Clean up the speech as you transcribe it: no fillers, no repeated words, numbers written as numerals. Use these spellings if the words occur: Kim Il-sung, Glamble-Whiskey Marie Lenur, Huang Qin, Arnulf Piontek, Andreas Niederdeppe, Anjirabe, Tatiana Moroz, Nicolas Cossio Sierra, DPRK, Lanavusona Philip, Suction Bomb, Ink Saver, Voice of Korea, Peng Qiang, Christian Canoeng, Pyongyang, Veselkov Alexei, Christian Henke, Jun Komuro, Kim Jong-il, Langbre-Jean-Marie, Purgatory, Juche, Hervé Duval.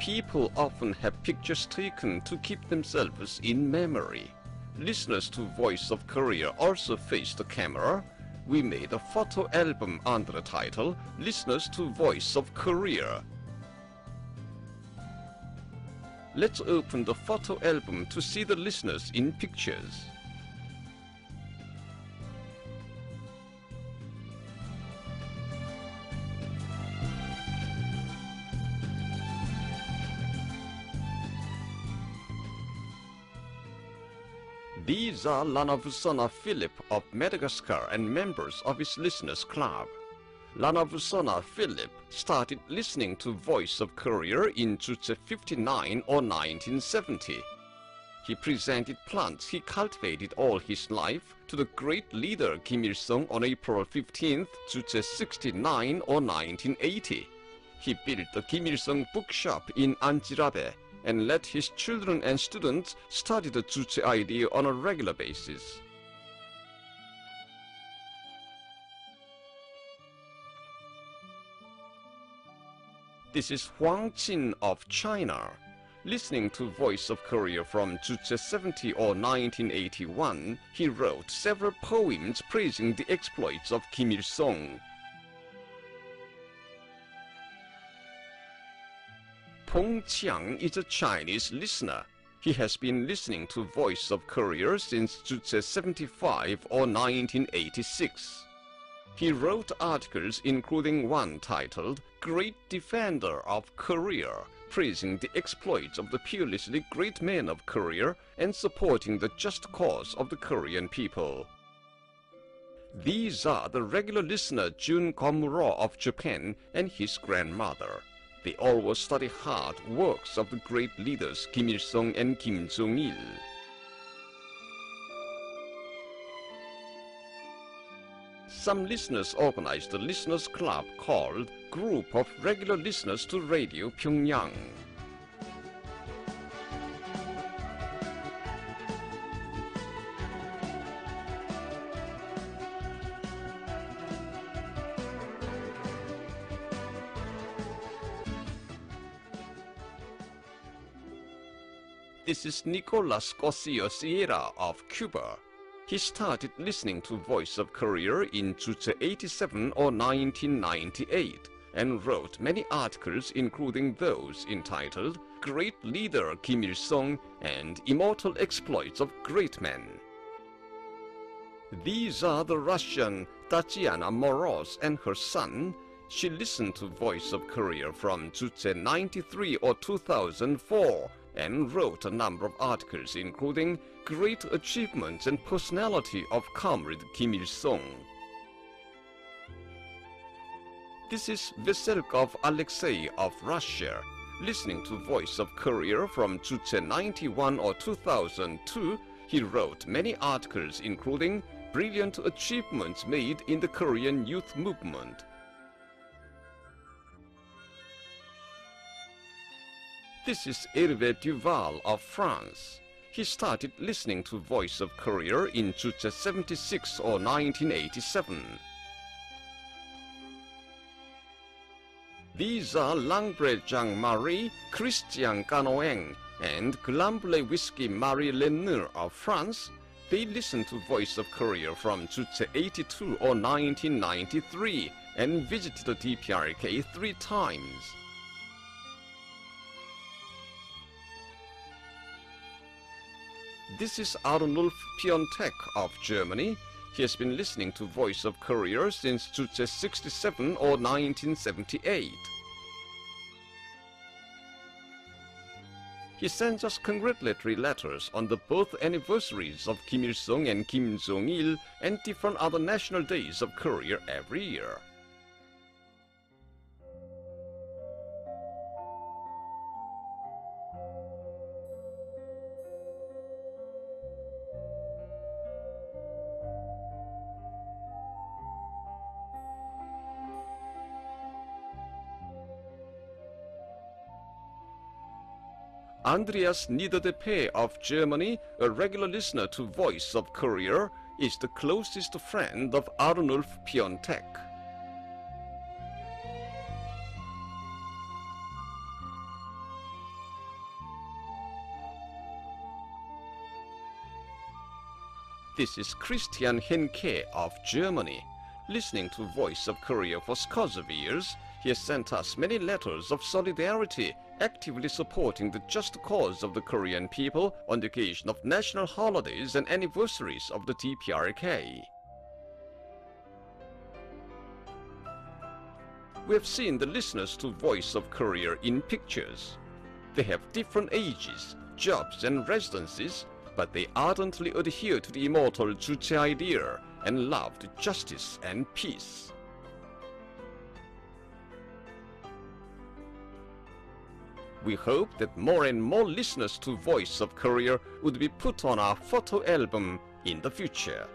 people often have pictures taken to keep themselves in memory. Listeners to Voice of Korea also faced the camera. We made a photo album under the title Listeners to Voice of Korea. Let's open the photo album to see the listeners in pictures. These are Lanavusona Philip of Madagascar and members of his listeners club. Lanavusona Philip started listening to Voice of Korea in Juche 59 or 1970. He presented plants he cultivated all his life to the great leader Kim Il-sung on April 15, Juche 69 or 1980. He built the Kim Il-sung bookshop in Anjirabe and let his children and students study the Juche idea on a regular basis. This is Huang Qin of China. Listening to Voice of Korea from Juche 70 or 1981, he wrote several poems praising the exploits of Kim Il-sung. Peng Qiang is a Chinese listener. He has been listening to Voice of Korea since Juche 75 or 1986. He wrote articles including one titled Great Defender of Korea, praising the exploits of the fearlessly great men of Korea and supporting the just cause of the Korean people. These are the regular listener Jun Komuro of Japan and his grandmother. They always study hard works of the great leaders Kim Il-sung and Kim Jong-il. Some listeners organized a listeners club called Group of Regular Listeners to Radio Pyongyang. This is Nicolas Cossio Sierra of Cuba. He started listening to Voice of Korea in Juche 87 or 1998 and wrote many articles including those entitled Great Leader Kim Il-sung and Immortal Exploits of Great Men. These are the Russian Tatiana Moroz and her son. She listened to Voice of Korea from Juche 93 or 2004. And wrote a number of articles including Great Achievements and Personality of Comrade Kim Il-sung. This is Veselkov Alexei of Russia, listening to Voice of Korea from Juche 91 or 2002. He wrote many articles including Brilliant Achievements Made in the Korean Youth Movement. This is Hervé Duval of France. He started listening to Voice of Korea in Juche 76 or 1987. These are Langbre-Jean-Marie, Christian Canoeng, and Glamble-Whiskey Marie Lenur of France. They listened to Voice of Korea from Juche 82 or 1993 and visited the DPRK 3 times. This is Arnulf Piontek of Germany. He has been listening to Voice of Korea since Juche 67 or 1978. He sends us congratulatory letters on the both anniversaries of Kim Il-sung and Kim Jong-il and different other national days of Korea every year. Andreas Niederdeppe of Germany, a regular listener to Voice of Korea, is the closest friend of Arnulf Piontek. This is Christian Henke of Germany. Listening to Voice of Korea for scores of years, he has sent us many letters of solidarity, actively supporting the just cause of the Korean people on the occasion of national holidays and anniversaries of the DPRK. We have seen the listeners to Voice of Korea in pictures. They have different ages, jobs and residences, but they ardently adhere to the immortal Juche idea and love to justice and peace. We hope that more and more listeners to Voice of Korea would be put on our photo album in the future.